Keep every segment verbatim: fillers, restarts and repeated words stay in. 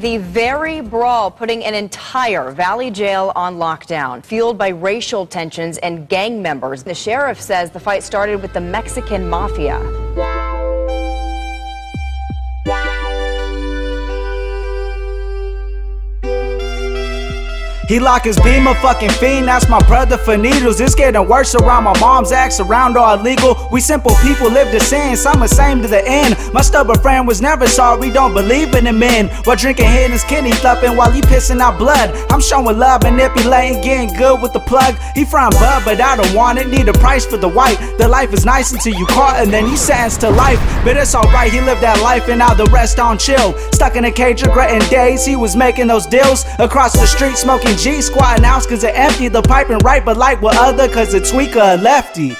the very brawl putting an entire Valley jail on lockdown, fueled by racial tensions and gang members. The sheriff says the fight started with the Mexican mafia. He lock his beam, a fucking fiend, that's my brother for needles. It's getting worse around my mom's acts, around all illegal. We simple people live to sins, I'm the same to the end. My stubborn friend was never sorry, don't believe in the men. While drinking hit his kidney thumping while he pissing out blood. I'm showing love, manipulating, getting good with the plug. He frying bud, but I don't want it, need a price for the white. The life is nice until you caught and then he sentenced to life. But it's alright, he lived that life and now the rest on chill. Stuck in a cage regretting days, he was making those deals. Across the street smoking G-Squad an ounce cause it empty. The pipe and right but like what other cause a tweaker a lefty.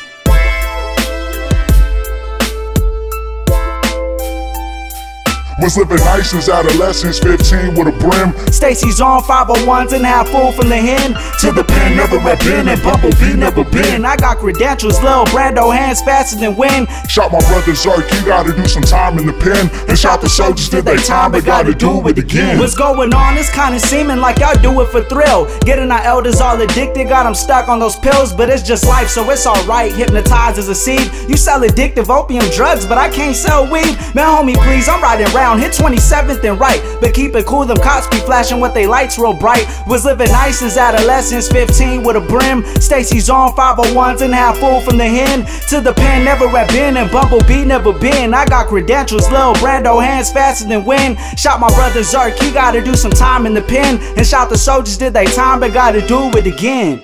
Was living nice since adolescence, fifteen with a brim. Stacy's on five oh ones and half full from the hen. To the pen, never have been, and Bumblebee never been. I got credentials, Lil Brando, hands faster than wind. Shot my brother Zerk, you gotta do some time in the pen. And shot the soldiers, did they time, but gotta do it again. What's going on? It's kinda seeming like y'all do it for thrill. Getting our elders all addicted, got them stuck on those pills. But it's just life, so it's alright, hypnotized as a seed. You sell addictive opium drugs, but I can't sell weed. Man, homie, please, I'm riding round. Hit twenty-seventh and right, but keep it cool, them cops be flashing with they lights real bright. Was living nice since adolescence, fifteen with a brim. Stacy's on five oh ones and half full from the hen. To the pen, never have been, and Bumblebee never been. I got credentials, Lil Brando, hands faster than wind. Shot my brother Zerk, he gotta do some time in the pen. And shot the soldiers, did they time, but gotta do it again.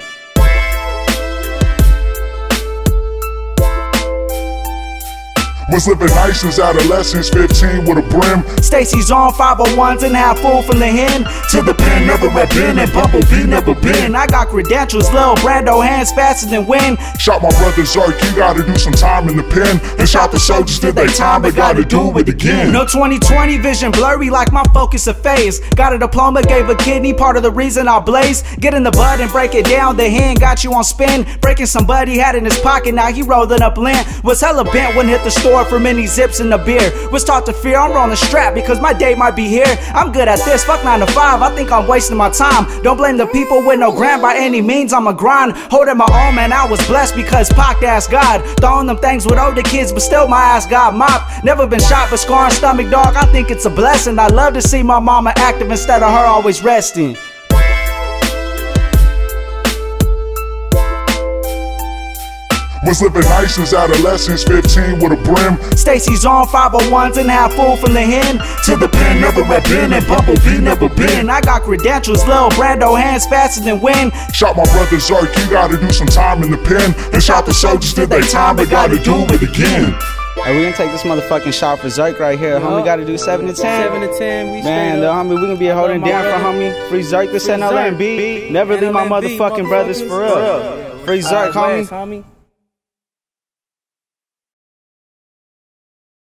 Was living nice since adolescence, fifteen with a brim. Stacy's on five oh ones and half full from the hen. To the pen, never have been, and Bumblebee never been. I got credentials, Lil Brando, hands faster than wind. Shot my brother Zerk, you gotta do some time in the pen. And shot the soldiers, did they time, but gotta do it again. No twenty twenty vision blurry like my focus a phase. Got a diploma, gave a kidney, part of the reason I blaze. Get in the bud and break it down, the hen got you on spin. Breaking somebody had in his pocket, now he rolling up lint. Was hella bent when hit the store for many zips in the beer. Was taught to fear, I'm rolling strap because my day might be here. I'm good at this, fuck nine to five, I think I'm wasting my time. Don't blame the people with no grand by any means, I'm a grind. Holding my own, man, I was blessed because Pac asked God. Throwing them things with older kids, but still my ass got mopped. Never been shot for scarring stomach, dog, I think it's a blessing. I love to see my mama active instead of her always resting. Was living nice since adolescence, fifteen with a brim. Stacy's on five oh ones and half full from the hen. To the pen, never have been, and Bumblebee never been. I got credentials, Lil Brando, hands faster than wind. Shot my brother Zerk, you gotta do some time in the pen. And shot the soldiers, did they time, but gotta do it again. Hey, we gonna take this motherfucking shot for Zerk right here. Yep. Homie gotta do seven to ten. seven to ten, we Man, the homie, we gonna be holding down for homie. Free Zerk, this N L M B. Never leave my motherfucking brothers for real. Free Zerk, homie.